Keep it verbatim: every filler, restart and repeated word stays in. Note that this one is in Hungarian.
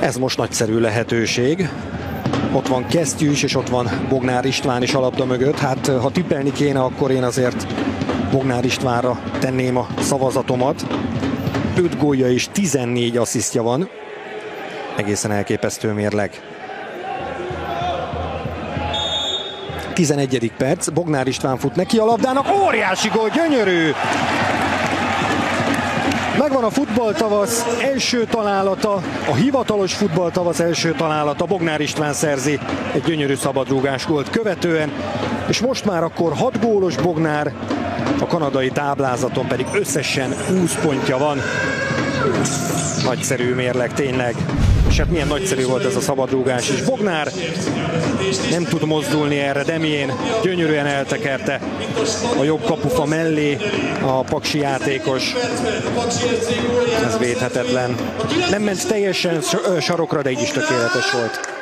Ez most nagyszerű lehetőség. Ott van Kesztyűs, és ott van Bognár István is a labda mögött. Hát ha tippelni kéne, akkor én azért Bognár Istvánra tenném a szavazatomat. öt gólja és tizennégy asszisztja van. Egészen elképesztő mérleg. tizenegyedik perc, Bognár István fut neki a labdának, óriási gól, gyönyörű! Megvan a futballtavasz első találata, a hivatalos futballtavasz első találata, Bognár István szerzi egy gyönyörű szabadrúgás gólt követően, és most már akkor hat gólos Bognár, a kanadai táblázaton pedig összesen húsz pontja van. Nagyszerű mérleg, tényleg. És hát milyen nagyszerű volt ez a szabadrúgás is. Bognár nem tud mozdulni erre, Demjén gyönyörűen eltekerte a jobb kapufa mellé a paksi játékos. Ez védhetetlen. Nem ment teljesen sarokra, de így is tökéletes volt.